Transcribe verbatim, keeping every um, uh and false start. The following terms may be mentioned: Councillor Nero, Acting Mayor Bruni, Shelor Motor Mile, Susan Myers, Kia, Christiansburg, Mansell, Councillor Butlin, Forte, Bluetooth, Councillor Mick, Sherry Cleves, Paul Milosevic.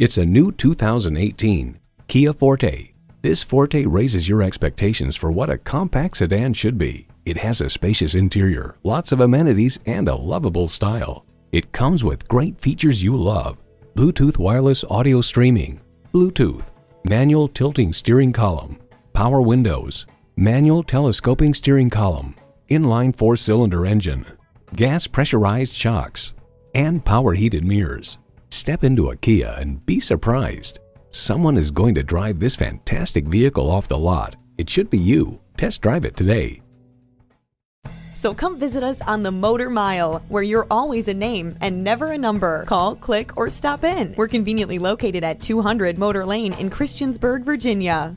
It's a new two thousand eighteen Kia Forte. This Forte raises your expectations for what a compact sedan should be. It has a spacious interior, lots of amenities, and a lovable style. It comes with great features you love: Bluetooth wireless audio streaming, Bluetooth, manual tilting steering column, power windows, manual telescoping steering column, inline four-cylinder engine, gas pressurized shocks, and power heated mirrors. Step into a Kia and be surprised. Someone is going to drive this fantastic vehicle off the lot. It should be you. Test drive it today. So come visit us on the Motor Mile, where you're always a name and never a number. Call, click, or stop in. We're conveniently located at two hundred Motor Lane in Christiansburg, Virginia.